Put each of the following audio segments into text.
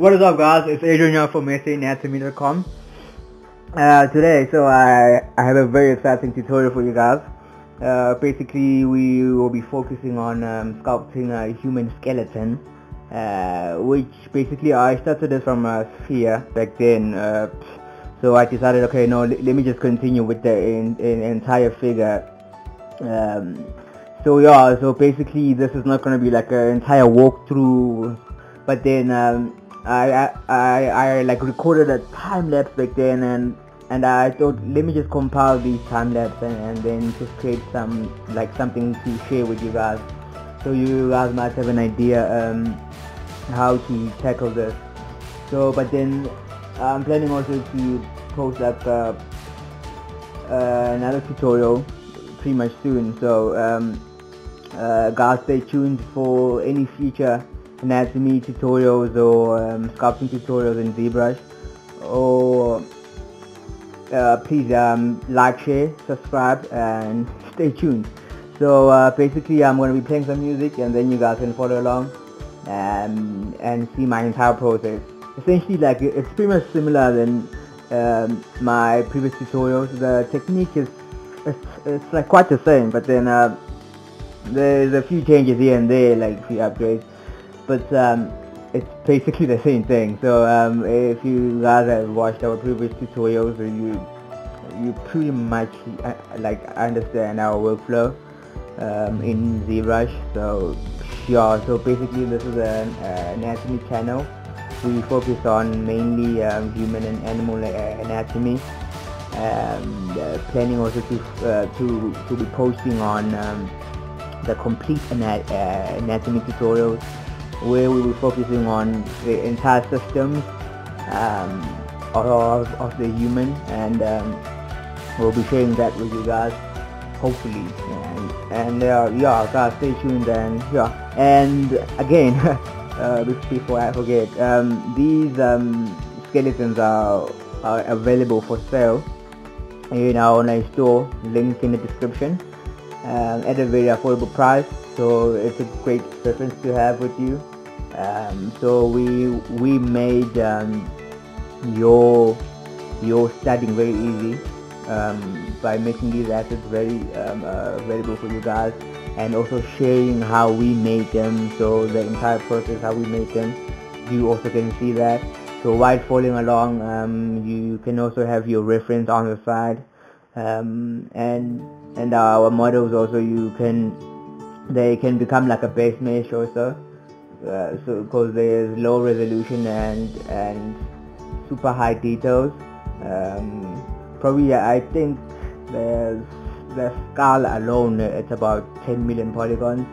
What is up, guys? It's Adrian here from SAanatomy.com. Today, I have a very exciting tutorial for you guys. Basically, we will be focusing on sculpting a human skeleton, which basically I started this from a sphere back then. So I decided, okay, no, let me just continue with the entire figure. So basically this is not going to be like an entire walkthrough, but then I like recorded a time lapse back then, and I thought, let me just compile these time lapse and then just create something to share with you guys, so you guys might have an idea how to tackle this. So, but then I'm planning also to post up another tutorial pretty much soon. So guys, stay tuned for any future anatomy tutorials or sculpting tutorials in ZBrush, or please like, share, subscribe, and stay tuned. So basically I'm going to be playing some music, and then you guys can follow along and see my entire process. Essentially, like, it's pretty much similar than my previous tutorials. The technique is it's like quite the same, but then there's a few changes here and there, like a few upgrades, but it's basically the same thing. So if you guys have watched our previous tutorials, you pretty much like understand our workflow in ZBrush. So yeah, so basically this is an anatomy channel. We focus on mainly human and animal anatomy. Planning also to be posting on the complete anatomy tutorials, where we will be focusing on the entire systems of the human, and we'll be sharing that with you guys, hopefully. And yeah, guys, stay tuned. And yeah, and again, before I forget, these skeletons are available for sale in our online store, link in the description, at a very affordable price. So it's a great preference to have with you. So we made your studying very easy by making these assets very available for you guys, and also sharing how we made them. So the entire process, how we made them, you also can see that. So while following along, you can also have your reference on the side, and our models also, they can become like a base mesh also, so because there's low resolution and super high details. Probably I think the skull alone, it's about 10 million polygons,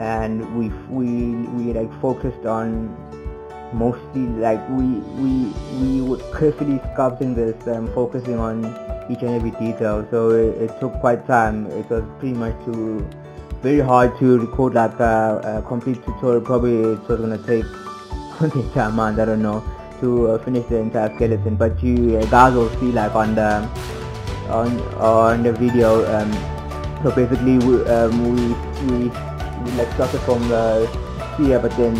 and we like focused on mostly, like, we were carefully sculpting this, focusing on each and every detail. So it took quite time. It was pretty much very hard to record like a complete tutorial. Probably it was gonna take the entire month, I don't know, to finish the entire skeleton. But you guys will see, like, on the video. So basically we like started from the sphere, but then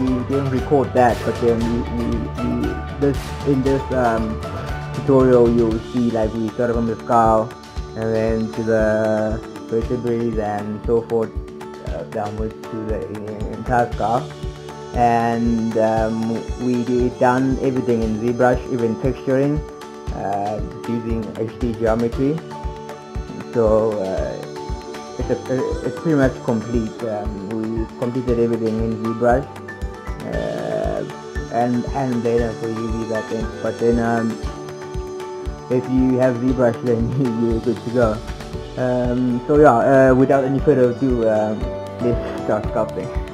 we didn't record that, but then in this tutorial you'll see, like, we started from the skull and then to the vertebrae and so forth, downwards to the entire skull, and we did done everything in ZBrush, even texturing, using HD geometry. So it's pretty much complete. We completed everything in ZBrush. And then for UV back end. But then if you have ZBrush, then you're good to go. So yeah, without any further ado, let's start sculpting.